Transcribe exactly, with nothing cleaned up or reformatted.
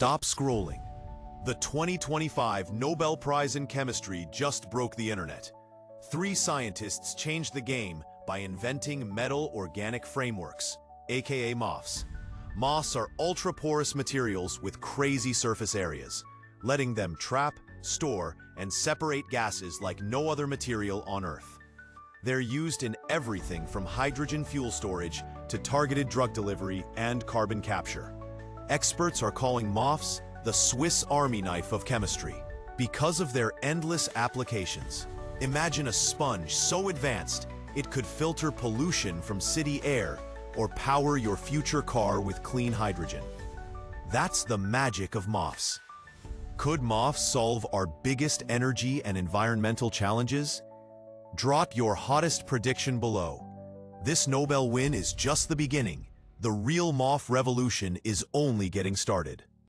Stop scrolling. The twenty twenty-five Nobel Prize in Chemistry just broke the internet. Three scientists changed the game by inventing metal–organic frameworks, aka M O Fs. M O Fs are ultra-porous materials with crazy surface areas, letting them trap, store, and separate gases like no other material on Earth. They're used in everything from hydrogen fuel storage to targeted drug delivery and carbon capture. Experts are calling M O Fs the Swiss Army knife of chemistry because of their endless applications. Imagine a sponge so advanced it could filter pollution from city air or power your future car with clean hydrogen. That's the magic of M O Fs. Could M O Fs solve our biggest energy and environmental challenges? Drop your hottest prediction below. This Nobel win is just the beginning. The real M O F revolution is only getting started.